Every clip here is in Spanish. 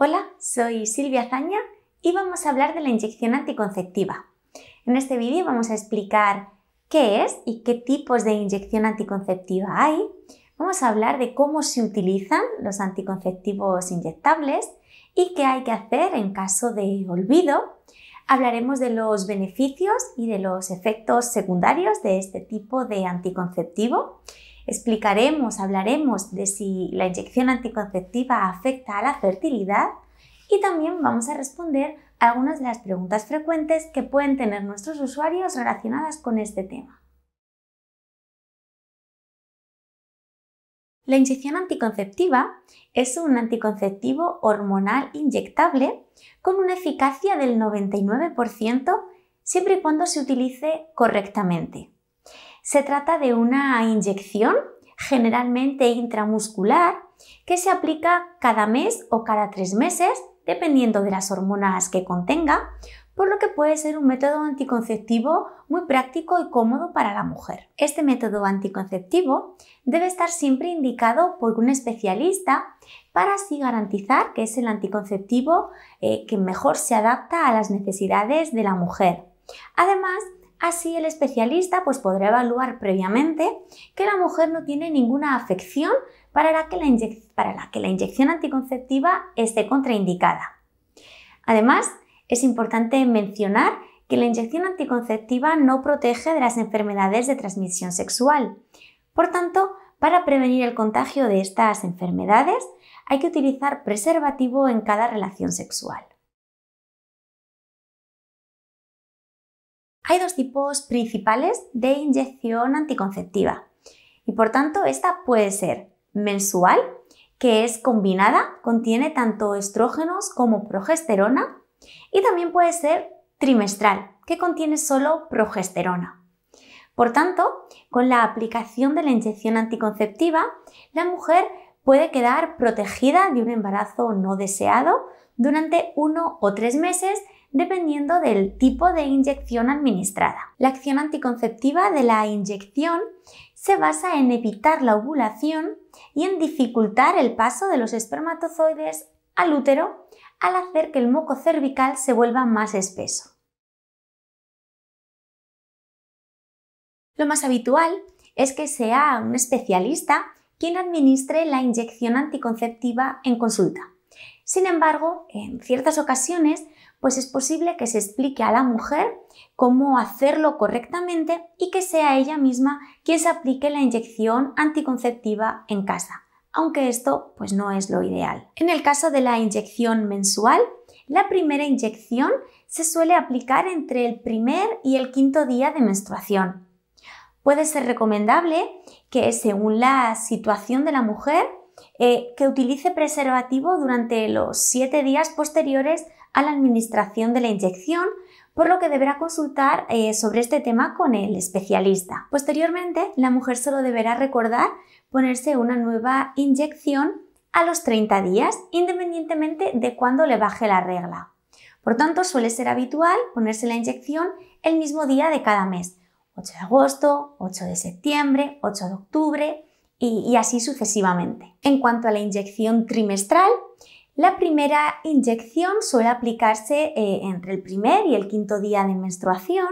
Hola, soy Silvia Zaña y vamos a hablar de la inyección anticonceptiva. En este vídeo vamos a explicar qué es y qué tipos de inyección anticonceptiva hay. Vamos a hablar de cómo se utilizan los anticonceptivos inyectables y qué hay que hacer en caso de olvido. Hablaremos de los beneficios y de los efectos secundarios de este tipo de anticonceptivo. Hablaremos de si la inyección anticonceptiva afecta a la fertilidad y también vamos a responder algunas de las preguntas frecuentes que pueden tener nuestros usuarios relacionadas con este tema. La inyección anticonceptiva es un anticonceptivo hormonal inyectable con una eficacia del 99% siempre y cuando se utilice correctamente. Se trata de una inyección generalmente intramuscular que se aplica cada mes o cada 3 meses dependiendo de las hormonas que contenga, por lo que puede ser un método anticonceptivo muy práctico y cómodo para la mujer. Este método anticonceptivo debe estar siempre indicado por un especialista para así garantizar que es el anticonceptivo que mejor se adapta a las necesidades de la mujer. Además, así el especialista podrá evaluar previamente que la mujer no tiene ninguna afección para la que la inyección anticonceptiva esté contraindicada. Además, es importante mencionar que la inyección anticonceptiva no protege de las enfermedades de transmisión sexual. Por tanto, para prevenir el contagio de estas enfermedades, hay que utilizar preservativo en cada relación sexual. Hay dos tipos principales de inyección anticonceptiva y por tanto esta puede ser mensual, que es combinada, contiene tanto estrógenos como progesterona, y también puede ser trimestral, que contiene solo progesterona. Por tanto, con la aplicación de la inyección anticonceptiva, la mujer puede quedar protegida de un embarazo no deseado durante 1 o 3 meses dependiendo del tipo de inyección administrada. La acción anticonceptiva de la inyección se basa en evitar la ovulación y en dificultar el paso de los espermatozoides al útero al hacer que el moco cervical se vuelva más espeso. Lo más habitual es que sea un especialista quien administre la inyección anticonceptiva en consulta. Sin embargo, en ciertas ocasiones, pues es posible que se explique a la mujer cómo hacerlo correctamente y que sea ella misma quien se aplique la inyección anticonceptiva en casa, aunque esto pues no es lo ideal. En el caso de la inyección mensual, la primera inyección se suele aplicar entre el primer y el quinto día de menstruación. Puede ser recomendable que, según la situación de la mujer, que utilice preservativo durante los 7 días posteriores a la administración de la inyección, por lo que deberá consultar sobre este tema con el especialista. Posteriormente, la mujer solo deberá recordar ponerse una nueva inyección a los 30 días, independientemente de cuándo le baje la regla. Por tanto, suele ser habitual ponerse la inyección el mismo día de cada mes, 8 de agosto, 8 de septiembre, 8 de octubre y así sucesivamente. En cuanto a la inyección trimestral, la primera inyección suele aplicarse entre el primer y el quinto día de menstruación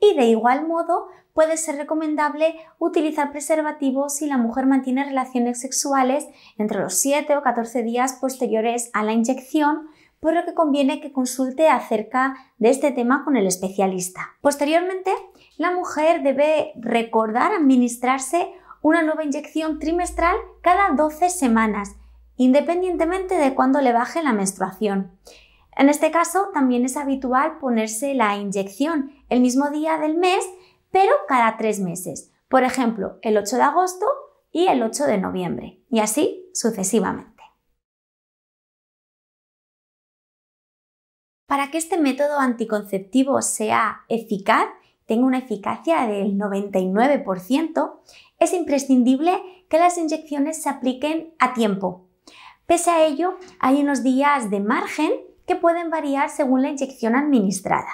y de igual modo puede ser recomendable utilizar preservativo si la mujer mantiene relaciones sexuales entre los 7 o 14 días posteriores a la inyección, por lo que conviene que consulte acerca de este tema con el especialista. Posteriormente, la mujer debe recordar administrarse una nueva inyección trimestral cada 12 semanas, independientemente de cuándo le baje la menstruación. En este caso, también es habitual ponerse la inyección el mismo día del mes, pero cada 3 meses. Por ejemplo, el 8 de agosto y el 8 de noviembre, y así sucesivamente. Para que este método anticonceptivo sea eficaz, tenga una eficacia del 99%, es imprescindible que las inyecciones se apliquen a tiempo. Pese a ello, hay unos días de margen que pueden variar según la inyección administrada.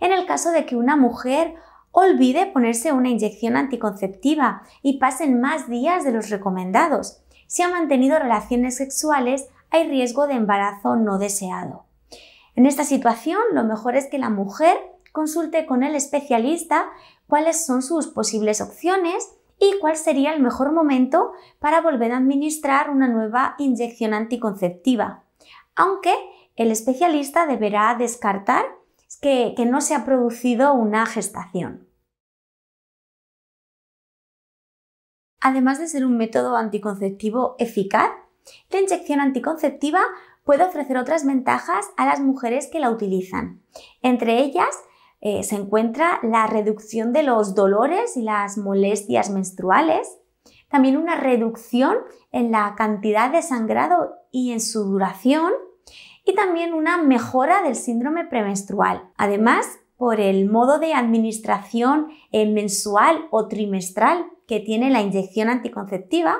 En el caso de que una mujer olvide ponerse una inyección anticonceptiva y pasen más días de los recomendados, si ha mantenido relaciones sexuales hay riesgo de embarazo no deseado. En esta situación, lo mejor es que la mujer consulte con el especialista cuáles son sus posibles opciones y cuál sería el mejor momento para volver a administrar una nueva inyección anticonceptiva, aunque el especialista deberá descartar que no se ha producido una gestación. Además de ser un método anticonceptivo eficaz, la inyección anticonceptiva puede ofrecer otras ventajas a las mujeres que la utilizan. Entre ellas se encuentra la reducción de los dolores y las molestias menstruales, también una reducción en la cantidad de sangrado y en su duración, y también una mejora del síndrome premenstrual. Además, por el modo de administración mensual o trimestral que tiene la inyección anticonceptiva,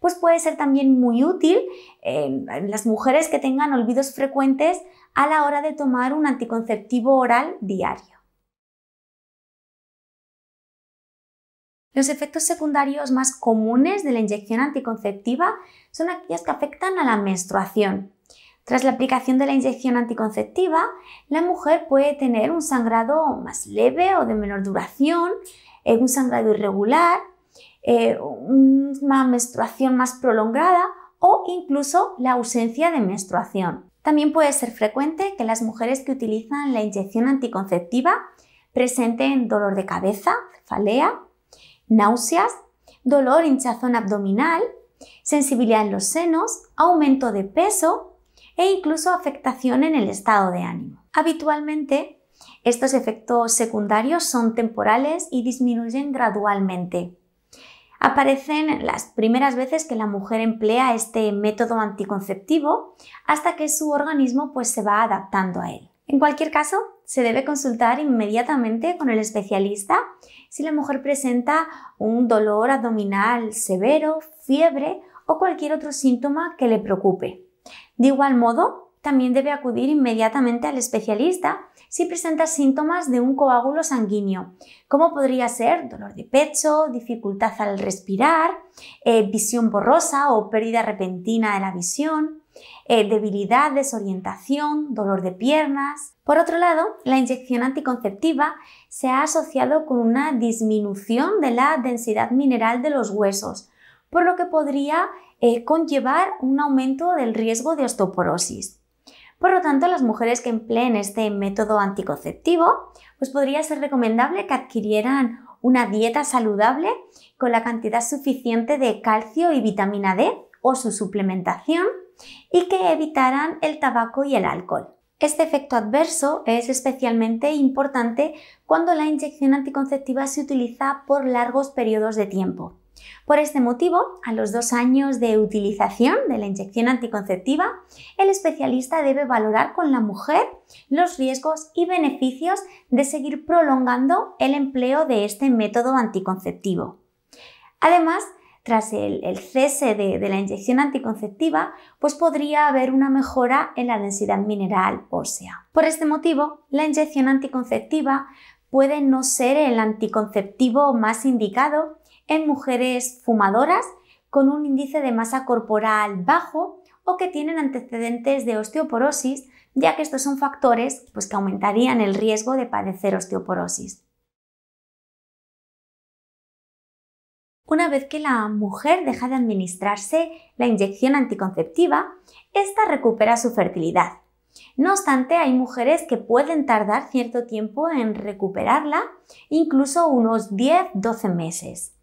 pues puede ser también muy útil en las mujeres que tengan olvidos frecuentes a la hora de tomar un anticonceptivo oral diario. Los efectos secundarios más comunes de la inyección anticonceptiva son aquellos que afectan a la menstruación. Tras la aplicación de la inyección anticonceptiva, la mujer puede tener un sangrado más leve o de menor duración, un sangrado irregular, una menstruación más prolongada o incluso la ausencia de menstruación. También puede ser frecuente que las mujeres que utilizan la inyección anticonceptiva presenten dolor de cabeza, cefalea, náuseas, dolor, hinchazón abdominal, sensibilidad en los senos, aumento de peso e incluso afectación en el estado de ánimo. Habitualmente, estos efectos secundarios son temporales y disminuyen gradualmente. Aparecen las primeras veces que la mujer emplea este método anticonceptivo hasta que su organismo se va adaptando a él. En cualquier caso, se debe consultar inmediatamente con el especialista si la mujer presenta un dolor abdominal severo, fiebre o cualquier otro síntoma que le preocupe. De igual modo, también debe acudir inmediatamente al especialista si presenta síntomas de un coágulo sanguíneo, como podría ser dolor de pecho, dificultad al respirar, visión borrosa o pérdida repentina de la visión, debilidad, desorientación, dolor de piernas. Por otro lado, la inyección anticonceptiva se ha asociado con una disminución de la densidad mineral de los huesos, por lo que podría conllevar un aumento del riesgo de osteoporosis. Por lo tanto, las mujeres que empleen este método anticonceptivo, podría ser recomendable que adquirieran una dieta saludable con la cantidad suficiente de calcio y vitamina D o su suplementación y que evitaran el tabaco y el alcohol. Este efecto adverso es especialmente importante cuando la inyección anticonceptiva se utiliza por largos periodos de tiempo. Por este motivo, a los 2 años de utilización de la inyección anticonceptiva, el especialista debe valorar con la mujer los riesgos y beneficios de seguir prolongando el empleo de este método anticonceptivo. Además, tras el cese de la inyección anticonceptiva, podría haber una mejora en la densidad mineral ósea. Por este motivo, la inyección anticonceptiva puede no ser el anticonceptivo más indicado en mujeres fumadoras con un índice de masa corporal bajo o que tienen antecedentes de osteoporosis, ya que estos son factores que aumentarían el riesgo de padecer osteoporosis. Una vez que la mujer deja de administrarse la inyección anticonceptiva, esta recupera su fertilidad. No obstante, hay mujeres que pueden tardar cierto tiempo en recuperarla, incluso unos 10-12 meses.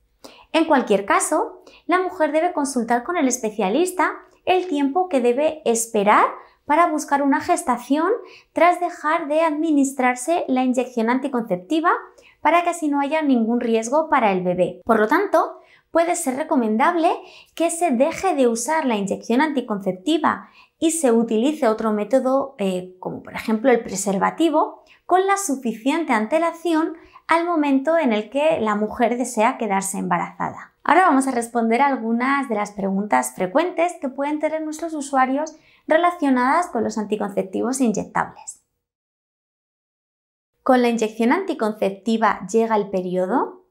En cualquier caso, la mujer debe consultar con el especialista el tiempo que debe esperar para buscar una gestación tras dejar de administrarse la inyección anticonceptiva para que así no haya ningún riesgo para el bebé. Por lo tanto, puede ser recomendable que se deje de usar la inyección anticonceptiva y se utilice otro método, como por ejemplo el preservativo, con la suficiente antelación al momento en el que la mujer desea quedarse embarazada. Ahora vamos a responder algunas de las preguntas frecuentes que pueden tener nuestros usuarios relacionadas con los anticonceptivos inyectables. ¿Con la inyección anticonceptiva llega el periodo?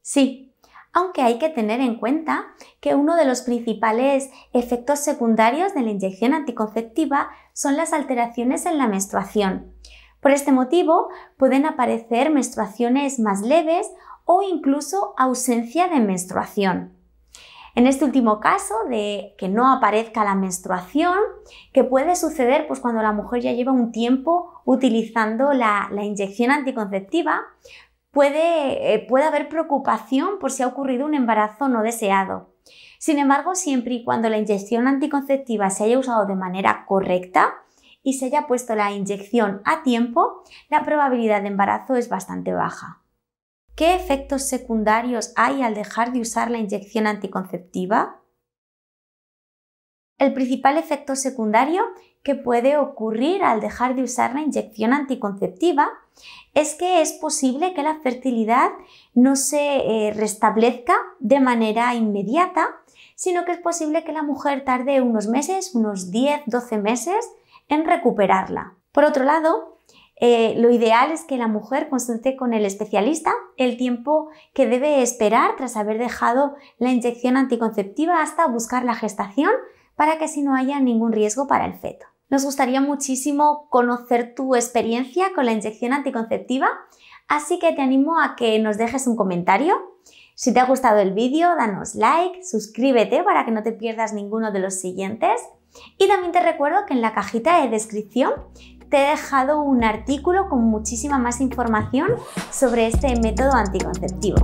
Sí, aunque hay que tener en cuenta que uno de los principales efectos secundarios de la inyección anticonceptiva son las alteraciones en la menstruación. Por este motivo, pueden aparecer menstruaciones más leves o incluso ausencia de menstruación. En este último caso, de que no aparezca la menstruación, que puede suceder pues, cuando la mujer ya lleva un tiempo utilizando la inyección anticonceptiva, puede haber preocupación por si ha ocurrido un embarazo no deseado. Sin embargo, siempre y cuando la inyección anticonceptiva se haya usado de manera correcta y se haya puesto la inyección a tiempo, la probabilidad de embarazo es bastante baja. ¿Qué efectos secundarios hay al dejar de usar la inyección anticonceptiva? El principal efecto secundario que puede ocurrir al dejar de usar la inyección anticonceptiva es que es posible que la fertilidad no se restablezca de manera inmediata, sino que es posible que la mujer tarde unos meses, unos 10-12 meses, en recuperarla. Por otro lado, lo ideal es que la mujer consulte con el especialista el tiempo que debe esperar tras haber dejado la inyección anticonceptiva hasta buscar la gestación, para que así no haya ningún riesgo para el feto. Nos gustaría muchísimo conocer tu experiencia con la inyección anticonceptiva, así que te animo a que nos dejes un comentario. Si te ha gustado el vídeo, danos like, suscríbete para que no te pierdas ninguno de los siguientes. Y también te recuerdo que en la cajita de descripción te he dejado un artículo con muchísima más información sobre este método anticonceptivo.